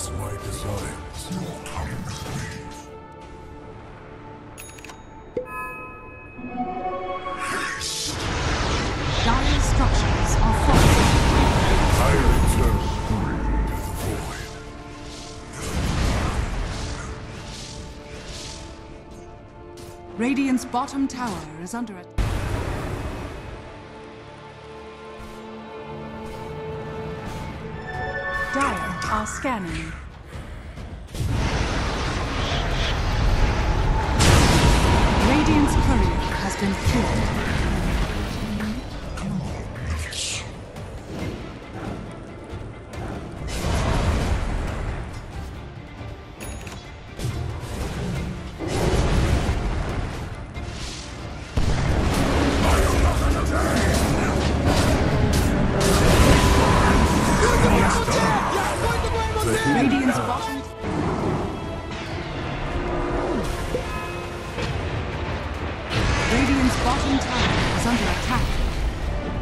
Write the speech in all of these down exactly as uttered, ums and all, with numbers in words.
Satisfies my desires. Your coming sleep. Dying structures are falling. Tyrants are screaming to the void. Radiant's bottom tower is under attack. Dire are scanning. Radiant's courier has been killed.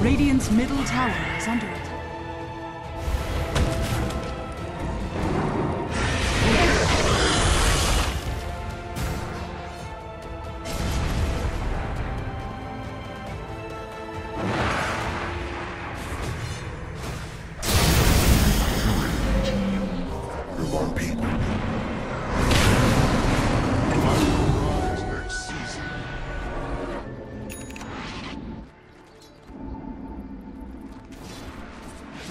Radiant's middle tower is under attack.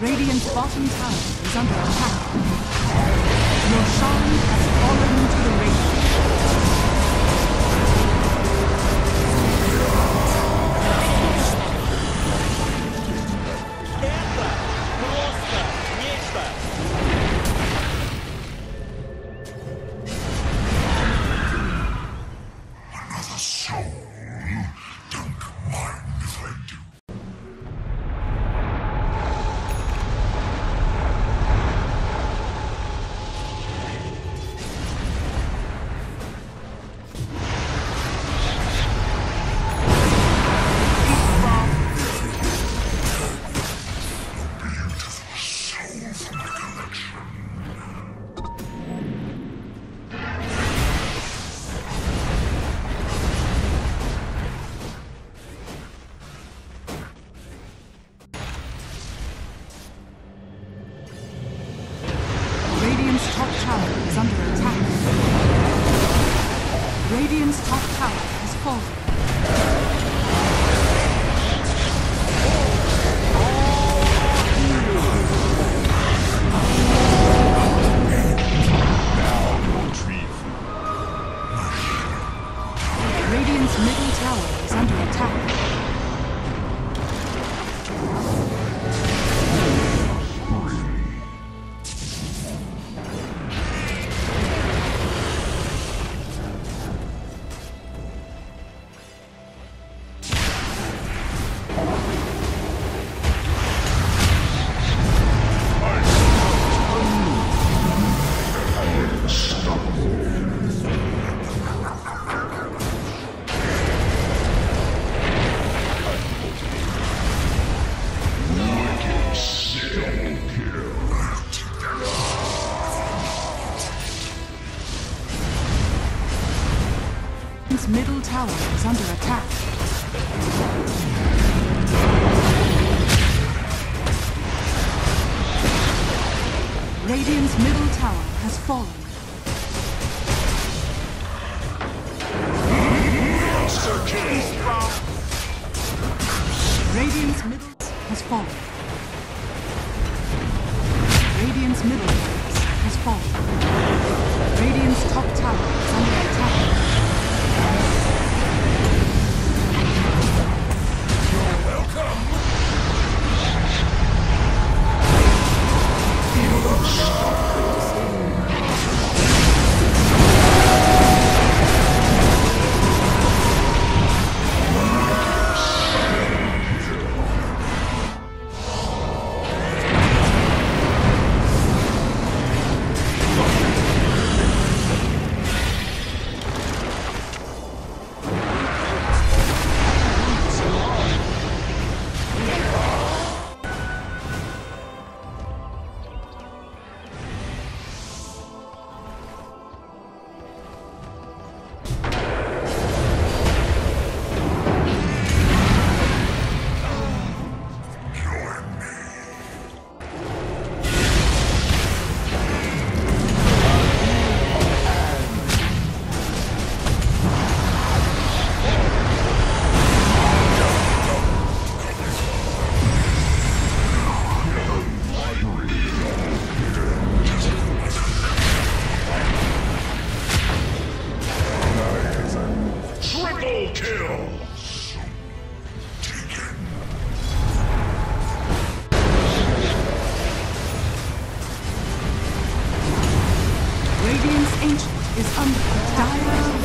Radiant's bottom tower is under attack. Your Shan has fallen to the Radiant. Another soul. Radiant's top tower has fallen. Now, retrieve. Titan's middle tower is under attack. Radiant's middle tower has fallen. Radiant's middle has fallen. Radiant's middle has fallen. Radiant's top tower is under attack. You're welcome. You are Radiant's ancient is under dire